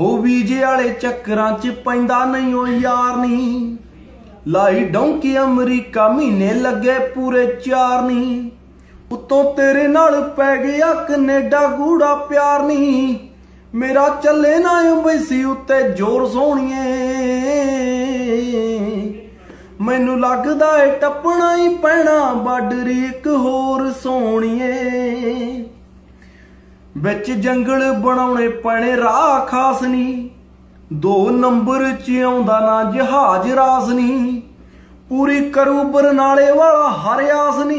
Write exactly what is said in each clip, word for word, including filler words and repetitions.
हो वीजे आले चक्करां च पैंदा नहीं हो यार नी, लाई डोंकी अमरीका महीने लगे पूरे चार नी, उत्तों तेरे नाल पै गया कनेडा गूड़ा प्यार नी, मेरा चले ना एम्बेसी उत्ते जोर सोनिए, मैनू लगदा है टपना ही पैना बाडरी एक होर सोनिए, बिच जंगल बनाने पैने राह खास नी, दो नंबर च आउंदा ना जहाज रास नी, पूरी करू बरनाले वाला हर आस नी,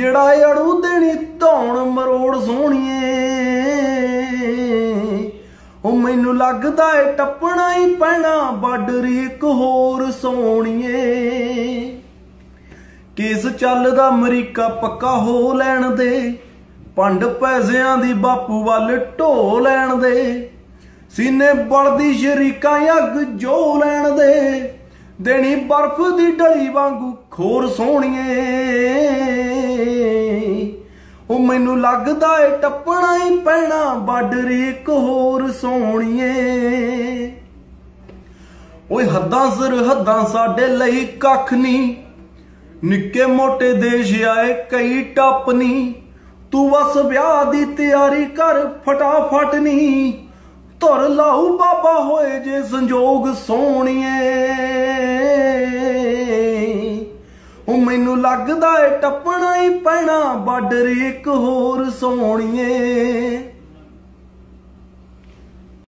जेड़ा अड़ू देनी धौन मरोड़ सोनिए, मैनू लगदा है टपना ही पैना बाडरी एक होर सोनिए, केस चलदा अमरीका पक्का हो लैन दे, पंड पैसिआं दी बापू वल ढो लैन दे, सीने बलदी शरीकां अग जो लैन दे, देनी बर्फ दी डली वांगू खोर सोनिए, ओ मैनू लगदा है टपना ही पैना बाडरी एक होर सोनिए, ओए हद्दां सरहद्दां साडे लई कख नी, निक्के मोटे देश आए कई टप नी, तू बस ब्याह दी तैयारी कर फटाफट नी, धुर लाऊ बाबा होए जे संजोग सोनिए, मैनू लगदा है टपना ही पैना बाडरी एक होर सोनिए।